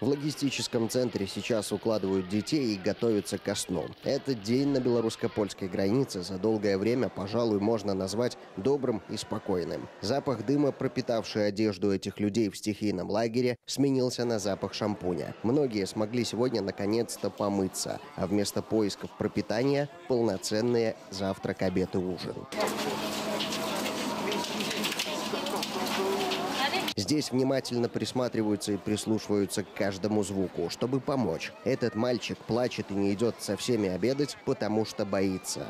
В логистическом центре сейчас укладывают детей и готовятся ко сну. Этот день на белорусско-польской границе за долгое время, пожалуй, можно назвать добрым и спокойным. Запах дыма, пропитавший одежду этих людей в стихийном лагере, сменился на запах шампуня. Многие смогли сегодня наконец-то помыться, а вместо поисков пропитания – полноценные завтрак, обед и ужин. Здесь внимательно присматриваются и прислушиваются к каждому звуку, чтобы помочь. Этот мальчик плачет и не идет со всеми обедать, потому что боится.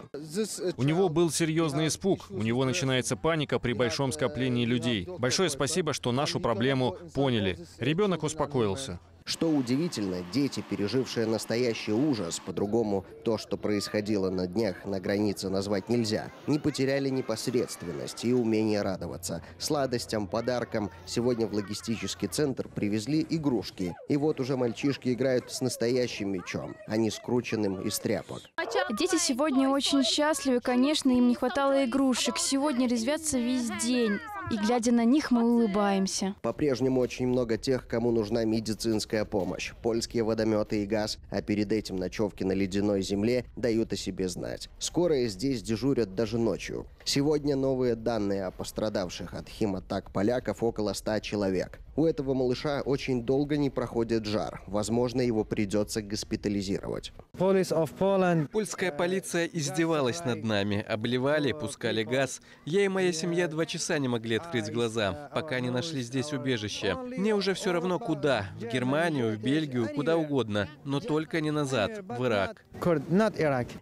У него был серьезный испуг. У него начинается паника при большом скоплении людей. Большое спасибо, что нашу проблему поняли. Ребенок успокоился. Что удивительно, дети, пережившие настоящий ужас, по-другому то, что происходило на днях на границе, назвать нельзя, не потеряли непосредственность и умение радоваться. Сладостям, подаркам. Сегодня в логистический центр привезли игрушки. И вот уже мальчишки играют с настоящим мечом, а не скрученным из тряпок. Дети сегодня очень счастливы, конечно, им не хватало игрушек. Сегодня резвятся весь день. И глядя на них, мы улыбаемся. По-прежнему очень много тех, кому нужна медицинская помощь. Польские водометы и газ, а перед этим ночевки на ледяной земле дают о себе знать. Скорые здесь дежурят даже ночью. Сегодня новые данные о пострадавших от химатак поляков около 100 человек. У этого малыша очень долго не проходит жар. Возможно, его придется госпитализировать. Польская полиция издевалась над нами. Обливали, пускали газ. Я и моя семья 2 часа не могли открыть глаза, пока не нашли здесь убежище. Мне уже все равно куда. В Германию, в Бельгию, куда угодно. Но только не назад, в Ирак.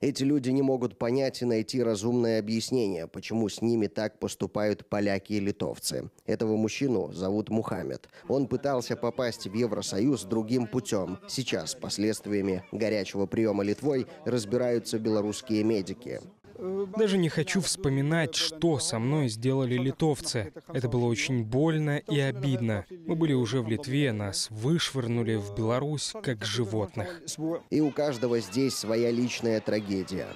Эти люди не могут понять и найти разумное объяснение, почему с ними так поступают поляки и литовцы. Этого мужчину зовут Мухаммед. Он пытался попасть в Евросоюз другим путем. Сейчас с последствиями горячего приема Литвой разбираются белорусские медики. Даже не хочу вспоминать, что со мной сделали литовцы. Это было очень больно и обидно. Мы были уже в Литве, нас вышвырнули в Беларусь как животных. И у каждого здесь своя личная трагедия.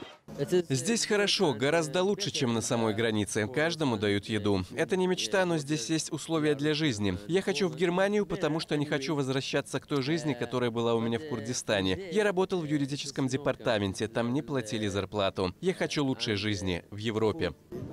Здесь хорошо, гораздо лучше, чем на самой границе. Каждому дают еду. Это не мечта, но здесь есть условия для жизни. Я хочу в Германию, потому что не хочу возвращаться к той жизни, которая была у меня в Курдистане. Я работал в юридическом департаменте, там не платили зарплату. Я хочу лучшей жизни в Европе.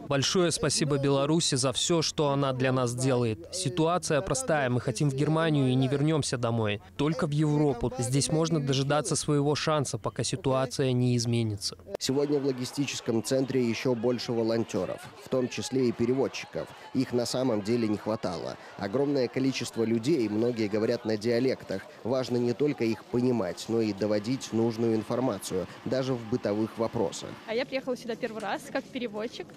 Большое спасибо Беларуси за все, что она для нас делает. Ситуация простая, мы хотим в Германию и не вернемся домой. Только в Европу. Здесь можно дожидаться своего шанса, пока ситуация не изменится. Сегодня в логистическом центре еще больше волонтеров, в том числе и переводчиков. Их на самом деле не хватало. Огромное количество людей, многие говорят на диалектах. Важно не только их понимать, но и доводить нужную информацию, даже в бытовых вопросах. А я приехала сюда первый раз как переводчик.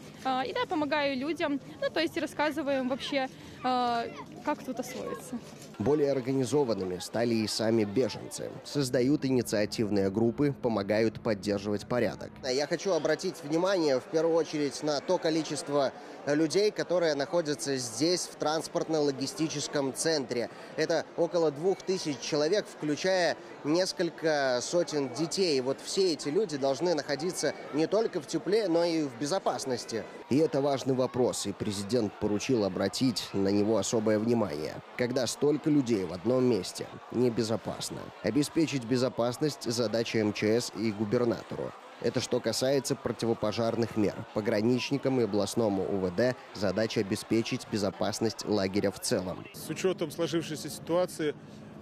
И да, помогаю людям, ну то есть рассказываем вообще, как тут освоиться. Более организованными стали и сами беженцы. Создают инициативные группы, помогают поддерживать порядок. Я хочу обратить внимание в первую очередь на то количество людей, которые находятся здесь в транспортно-логистическом центре. Это около 2000 человек, включая несколько сотен детей. Вот все эти люди должны находиться не только в тепле, но и в безопасности. И это важный вопрос, и президент поручил обратить на него особое внимание. Когда столько людей в одном месте, небезопасно. Обеспечить безопасность – задача МЧС и губернатору. Это что касается противопожарных мер. Пограничникам и областному УВД задача обеспечить безопасность лагеря в целом. С учетом сложившейся ситуации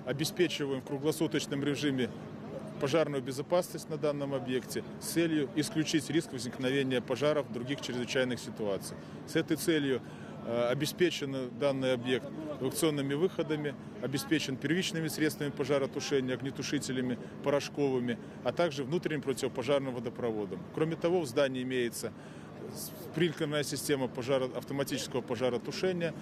обеспечиваем в круглосуточном режиме пожарную безопасность на данном объекте с целью исключить риск возникновения пожаров в других чрезвычайных ситуациях. С этой целью обеспечен данный объект эвакуационными выходами, обеспечен первичными средствами пожаротушения, огнетушителями, порошковыми, а также внутренним противопожарным водопроводом. Кроме того, в здании имеется приклеенная система автоматического пожаротушения.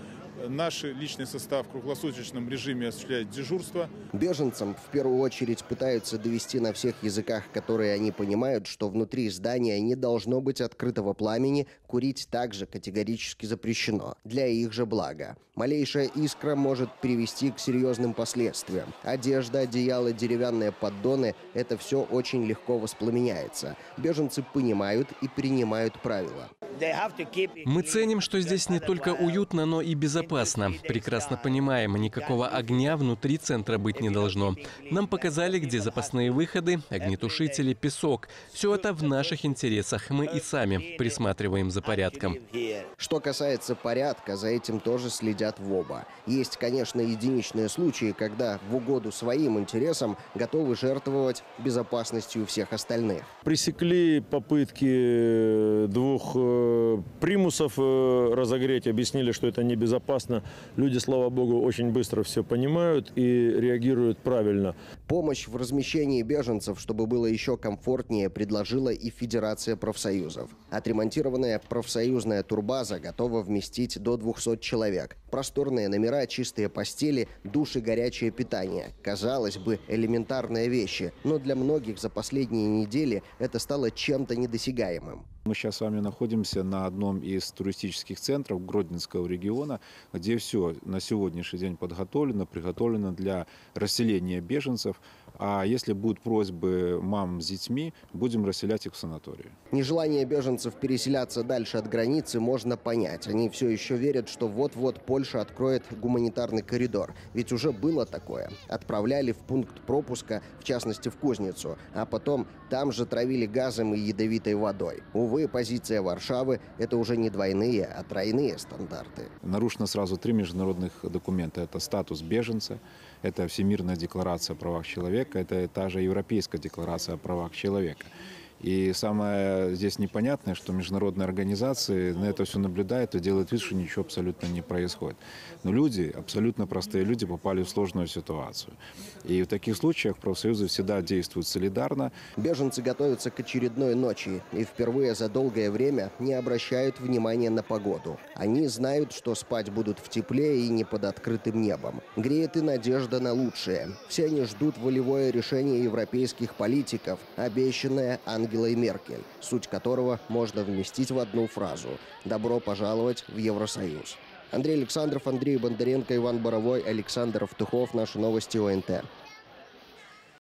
Наш личный состав в круглосуточном режиме осуществляет дежурство. Беженцам в первую очередь пытаются довести на всех языках, которые они понимают, что внутри здания не должно быть открытого пламени, курить также категорически запрещено, для их же блага. Малейшая искра может привести к серьезным последствиям. Одежда, одеяло, деревянные поддоны – это все очень легко воспламеняется. Беженцы понимают и принимают правила. Мы ценим, что здесь не только уютно, но и безопасно. Прекрасно понимаем, никакого огня внутри центра быть не должно. Нам показали, где запасные выходы, огнетушители, песок. Все это в наших интересах. Мы и сами присматриваем за порядком. Что касается порядка, за этим тоже следят в оба. Есть, конечно, единичные случаи, когда в угоду своим интересам готовы жертвовать безопасностью всех остальных. Пресекли попытки двух примусов разогреть, объяснили, что это небезопасно. Люди, слава богу, очень быстро все понимают и реагируют правильно. Помощь в размещении беженцев, чтобы было еще комфортнее, предложила и Федерация профсоюзов. Отремонтированная профсоюзная турбаза готова вместить до 200 человек. Просторные номера, чистые постели, душ и горячее питание. Казалось бы, элементарные вещи, но для многих за последние недели это стало чем-то недосягаемым. Мы сейчас с вами находимся на одном из туристических центров Гродненского региона, где все на сегодняшний день подготовлено, приготовлено для расселения беженцев. А если будут просьбы мам с детьми, будем расселять их в санатории. Нежелание беженцев переселяться дальше от границы можно понять. Они все еще верят, что вот-вот Польша откроет гуманитарный коридор. Ведь уже было такое. Отправляли в пункт пропуска, в частности в кузницу, а потом там же травили газом и ядовитой водой. Увы, позиция Варшавы – это уже не двойные, а тройные стандарты. Нарушено сразу 3 международных документа. Это статус беженца, это Всемирная декларация о правах человека, это та же Европейская декларация о правах человека. И самое здесь непонятное, что международные организации на это все наблюдают и делают вид, что ничего абсолютно не происходит. Но люди, абсолютно простые люди, попали в сложную ситуацию. И в таких случаях профсоюзы всегда действуют солидарно. Беженцы готовятся к очередной ночи и впервые за долгое время не обращают внимания на погоду. Они знают, что спать будут в тепле и не под открытым небом. Греет и надежда на лучшее. Все они ждут волевое решение европейских политиков, обещанное Ангелой Меркель, суть которого можно вместить в одну фразу: «Добро пожаловать в Евросоюз». Андрей Александров, Андрей Бондаренко, Иван Боровой, Александр Автухов. Наши новости ОНТ.